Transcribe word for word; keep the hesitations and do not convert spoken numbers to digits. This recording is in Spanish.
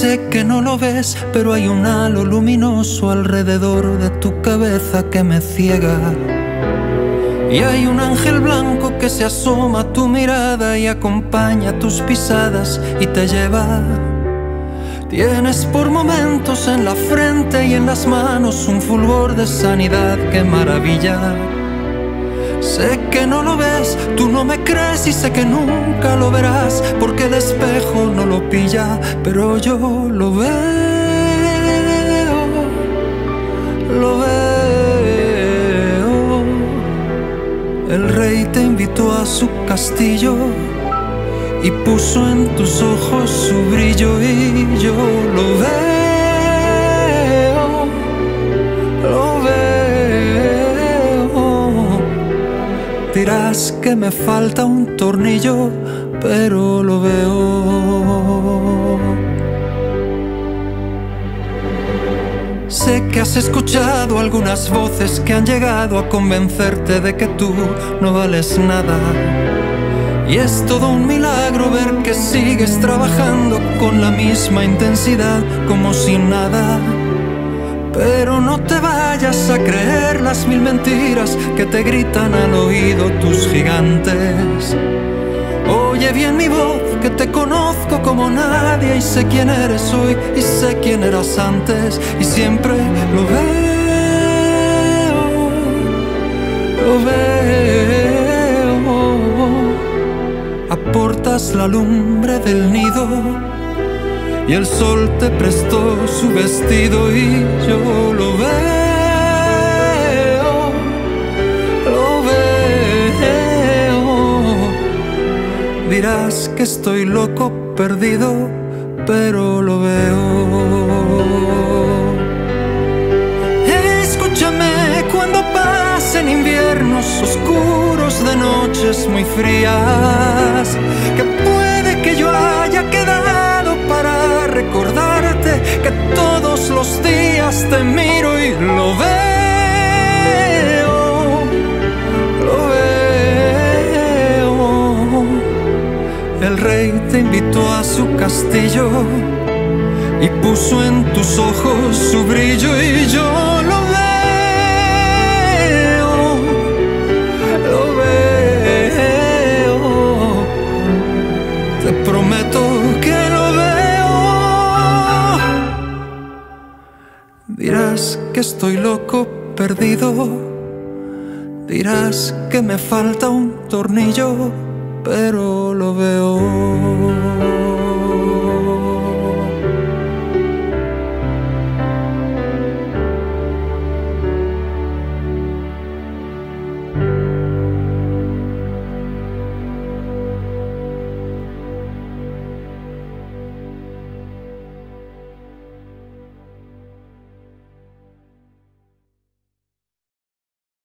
Sé que no lo ves, pero hay un halo luminoso alrededor de tu cabeza que me ciega. Y hay un ángel blanco que se asoma a tu mirada y acompaña tus pisadas y te lleva. Tienes por momentos en la frente y en las manos un fulgor de sanidad que maravilla. Sé que no lo ves, tú no me crees y sé que nunca lo verás, porque el espejo no lo pilla, pero yo lo veo, lo veo. El rey te invitó a su castillo y puso en tus ojos su brillo, y yo lo veo, lo veo. Dirás que me falta un tornillo, pero lo veo. Sé que has escuchado algunas voces que han llegado a convencerte de que tú no vales nada. Y es todo un milagro ver que sigues trabajando con la misma intensidad como si nada. Pero no te vayas a creer las mil mentiras que te gritan al oído tus gigantes. Oye bien mi voz, que te conozco como nadie y sé quién eres hoy y sé quién eras antes. Y siempre lo veo, lo veo. Aportas la lumbre del nido y el sol te prestó su vestido, y yo lo veo, lo veo. Dirás que estoy loco, perdido, pero lo veo. Escúchame cuando pasen inviernos oscuros de noches muy frías, que puede que yo haya quedado para recordarte que todos los días te miro y lo veo, lo veo. El rey te invitó a su castillo y puso en tus ojos su brillo, y yo lo veo. Prometo que lo veo. Dirás que estoy loco, perdido. Dirás que me falta un tornillo, pero lo veo.